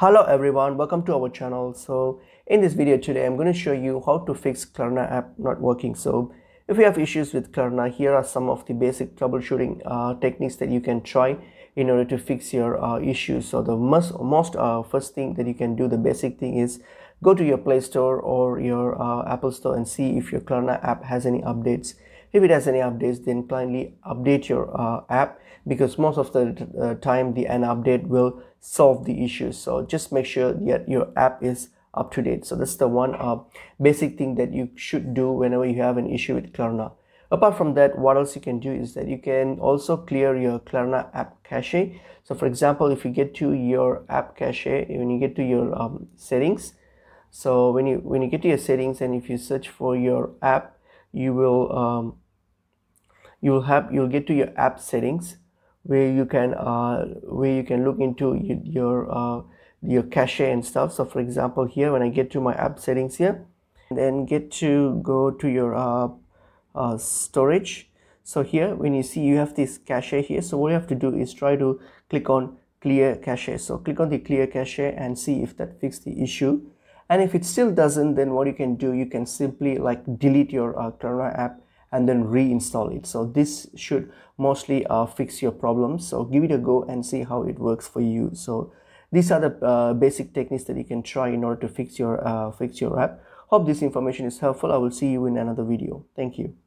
Hello everyone, welcome to our channel. So in this video today I'm going to show you how to fix Klarna app not working. So if you have issues with Klarna, here are some of the basic troubleshooting techniques that you can try in order to fix your issues. So the first thing that you can do, the basic thing, is go to your Play Store or your Apple Store and see if your Klarna app has any updates. If it has any updates, then kindly update your app, because most of the time an update will solve the issue. So just make sure that your app is up to date. So that's the one basic thing that you should do whenever you have an issue with Klarna. Apart from that, what else you can do is that you can also clear your Klarna app cache. So for example, if you get to your app cache, when you get to your settings, so when you get to your settings and if you search for your app, you'll get to your app settings, where you can look into your cache and stuff. So for example, here when I get to my app settings here, and then go to your storage. So here when you see you have this cache here, so what you have to do is try to click on clear cache. So click on the clear cache and see if that fixed the issue. And if it still doesn't, then what you can do, you can simply like delete your Klarna app and then reinstall it. So this should mostly fix your problem. So give it a go and see how it works for you. So these are the basic techniques that you can try in order to fix your app. Hope this information is helpful. I will see you in another video. Thank you.